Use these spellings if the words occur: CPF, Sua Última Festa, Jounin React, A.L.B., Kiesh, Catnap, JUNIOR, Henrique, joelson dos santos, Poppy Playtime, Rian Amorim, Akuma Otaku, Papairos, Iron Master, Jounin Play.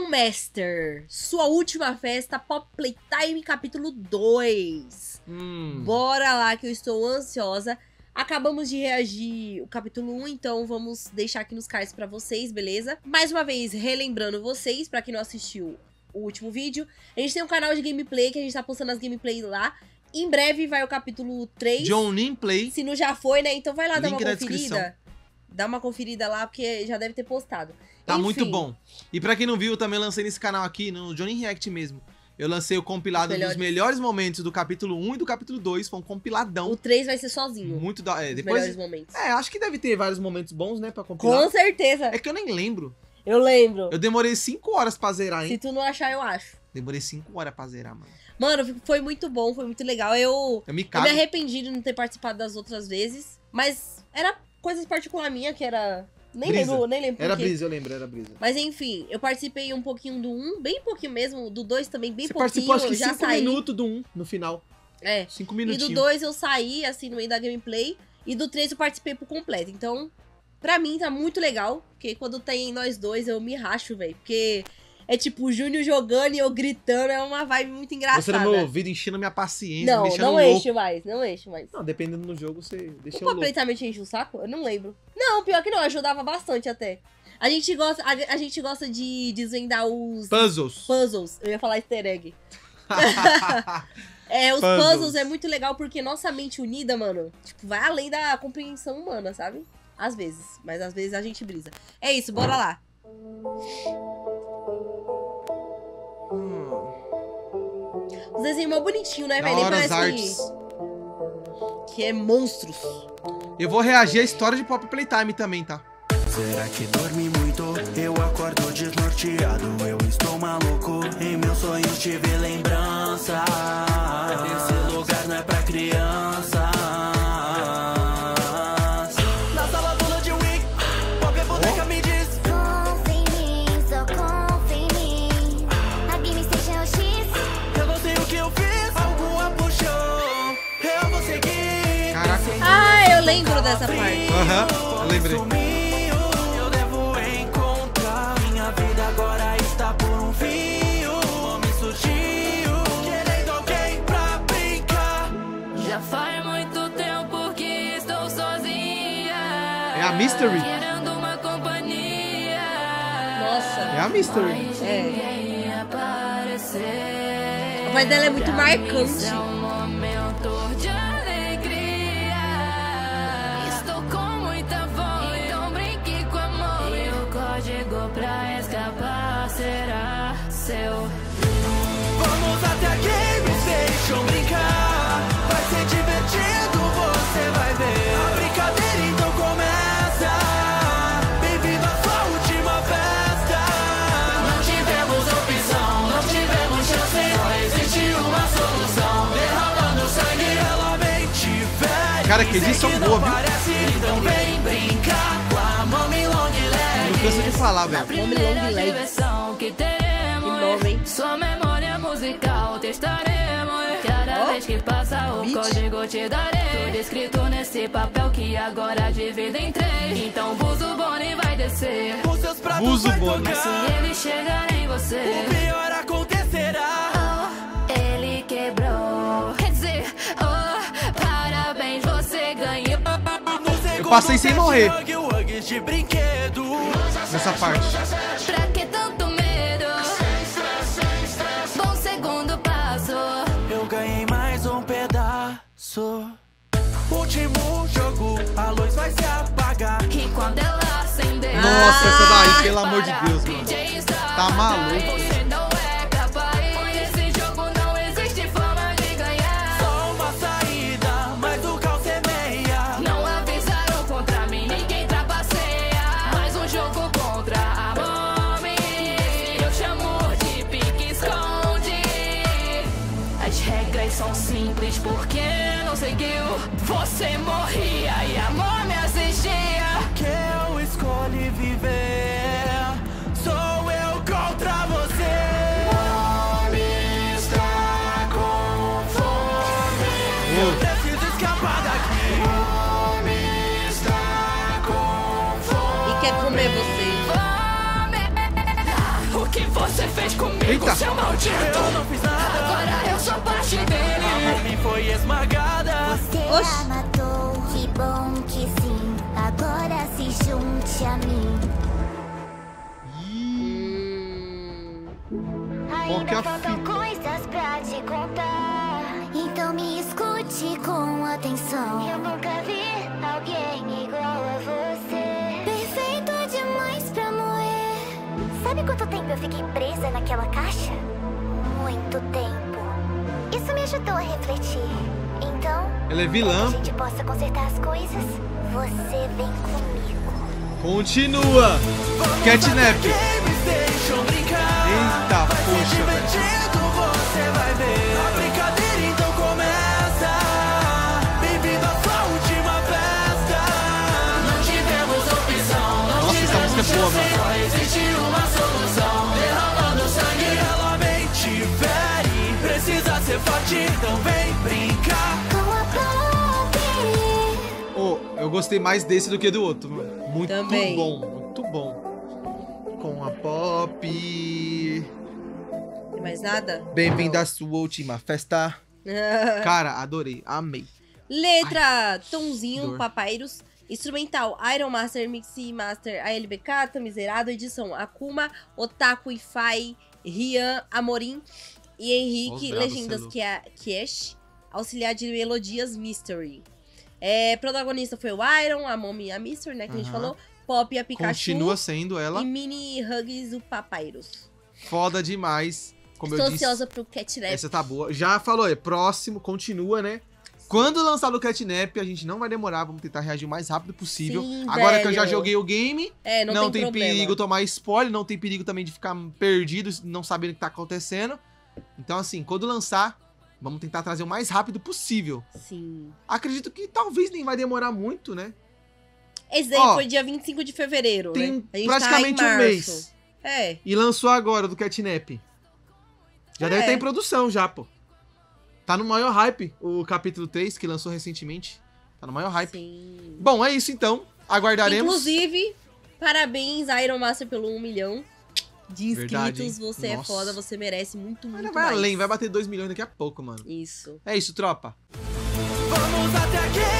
Iron Master, sua última festa, Poppy Playtime capítulo 2. Bora lá que eu estou ansiosa. Acabamos de reagir o capítulo 1, então vamos deixar aqui nos cards pra vocês, beleza? Mais uma vez, relembrando vocês, pra quem não assistiu o último vídeo, a gente tem um canal de gameplay que a gente tá postando as gameplays lá. Em breve vai o capítulo 3. Jounin Play. Se não já foi, né? Então vai lá dar uma conferida. Dá uma conferida lá, porque já deve ter postado. Tá muito bom. E pra quem não viu, eu também lancei nesse canal aqui, no Jounin React mesmo. Eu lancei o compilado dos melhores momentos do capítulo 1 e do capítulo 2, foi um compiladão. O 3 vai ser sozinho. Muito da... É, depois... Melhores momentos. É, acho que deve ter vários momentos bons, né, pra compilar. Com certeza. É que eu nem lembro. Eu lembro. Eu demorei 5 horas pra zerar, hein? Se tu não achar, eu acho. Demorei 5 horas pra zerar, mano. Mano, foi muito bom, foi muito legal. Eu me arrependi de não ter participado das outras vezes, mas era coisas particular minha que era... Nem lembro. Era brisa, eu lembro, era brisa. Mas enfim, eu participei um pouquinho do 1, bem pouquinho mesmo, do 2 também, bem pouquinho. Você participou acho que 5 minutos do 1 no final. É. 5 minutinhos. E do 2 eu saí, assim, no meio da gameplay. E do 3 eu participei por completo. Então, pra mim tá muito legal, porque quando tem nós dois eu me racho, velho. Porque é tipo o Júnior jogando e eu gritando, é uma vibe muito engraçada. Você no meu ouvido enchendo minha paciência, não, me deixando louco. Não, não enche mais. Não, dependendo do jogo você deixa eu louco. Completamente enche o saco? Eu não lembro. Não, pior que não, ajudava bastante até. A gente gosta de desvendar os... Puzzles. Puzzles, eu ia falar easter egg. Os puzzles é muito legal porque nossa mente unida, mano, tipo, vai além da compreensão humana, sabe? Às vezes, mas às vezes a gente brisa. É isso, bora lá. Os desenhos mó bonitinhos, né, velho? Nem parece artes. Que é monstros. Eu vou reagir à história de Poppy Playtime também, tá? Será que dormi muito? Eu acordo desnorteado. Eu estou maluco. Em meus sonhos tive lembrança. Esse lugar não é pra criança. Na sala toda de Wick, Poppy Boteca me diz: lembro dessa parte. Aham, eu lembrei. Eu devo encontrar. Minha vida agora está por um fio. Homem surgiu, querendo alguém pra brincar. Já faz muito tempo que estou sozinha. É a Mystery. Querendo uma companhia. Nossa. É a Mystery. É. A voz dela é muito marcante. É um momento de pra escapar, será seu. Vamos até a Game Station brincar. Vai ser divertido, você vai ver. A brincadeira então começa. Bem-vindo à sua última festa. Não tivemos opção, não tivemos chance. Só existe uma solução. Derramando sangue, ela vem te ver. Cara, que edição boa, viu? Então vem brincar com a mami long leg. Cansa de falar, velho. Que teremos, sua memória musical testaremos. Cada vez que passa o código te darei. Tudo escrito nesse papel que agora divide em 3. Então Buzo Boni vai descer. Os seus pratos vai tocar. Se ele chegar em você, o pior acontecerá. Oh, ele quebrou. Quer dizer, oh, parabéns, você ganhou. Eu passei sem morrer. De brinquedo nessa parte. Pra que tanto medo? Bom segundo passo. Eu ganhei mais um pedaço. Último jogo, a luz vai se apagar. E quando ela acender. Nossa, essa daí, pelo amor de Deus, mano. Tá maluco. Você não é capaz. Esse jogo não existe forma de ganhar. Só uma saída, mas o caos é meia. Não avisaram contra mim. Jogo contra a mami. Eu chamo de pique-esconde. As regras são simples porque não seguiu. Você morria e a mami assistia. Que eu escolhi viver. Sou eu contra você. Mami está com fome. Eu preciso escapar daqui. Quer comer você. O que que você fez comigo, eita, seu maldito? Eu não fiz nada. Agora eu sou parte dele. A Rumi foi esmagada. Você a matou. Que bom que sim. Agora se junte a mim. Ainda faltam coisas pra te contar. Então me escute com atenção. Eu nunca vi alguém igual a você. Perfeito demais pra morrer. Sabe quanto tempo eu fiquei presa naquela caixa? Muito tempo. Isso me ajudou a refletir. Então, ela é vilã. Que a gente possa consertar as coisas, você vem comigo. Continua. Catnap. Eita, poxa, velho. Você vai ver. A brincadeira então começa. Bem-vindo à sua última festa. Não tivemos opção. Não tivemos chance. Só existe uma solução. Derramando sangue, ela vem te fere. Precisa ser forte, então vem brincar com a Poppy. Oh, eu gostei mais desse do que do outro. Muito também. Bom, muito bom. Com a Poppy. Mais nada? Bem-vinda à sua última festa. Cara, adorei, amei. Letra, ai, Tonzinho, dor. Papairos. Instrumental, Iron Master, Mixi Master, A.L.B. Cata, edição, Akuma, Otaku, Ifai, Rian, Amorim e Henrique. Legendas, que é Kiesh. Auxiliar de melodias, Mystery. É, protagonista foi o Iron, a Momi e a Mystery, né, que a gente falou. Poppy, a Pikachu. Continua sendo ela. E Mini Hugs, o Papairos. Foda demais. Como estou eu disse, ansiosa pro Catnap. Essa tá boa. Já falou, é próximo, continua, né? Quando lançar o Catnap, a gente não vai demorar, vamos tentar reagir o mais rápido possível. Sim, agora velho, que eu já joguei o game, é, não tem perigo tomar spoiler, não tem perigo também de ficar perdido, não sabendo o que tá acontecendo. Então assim, quando lançar, vamos tentar trazer o mais rápido possível. Sim. Acredito que talvez nem vai demorar muito, né? Esse daí foi dia 25 de fevereiro, tem, né? A gente praticamente tá em março. Um mês. É. E lançou agora do Catnap. Já deve estar em produção já, pô. Tá no maior hype o capítulo 3, que lançou recentemente. Tá no maior hype. Sim. Bom, é isso então. Aguardaremos. Inclusive, parabéns Iron Master pelo 1 milhão de inscritos. Verdade, você é foda, você merece muito, muito mais. Vai além, vai bater 2 milhões daqui a pouco, mano. Isso. É isso, tropa. Vamos até aqui.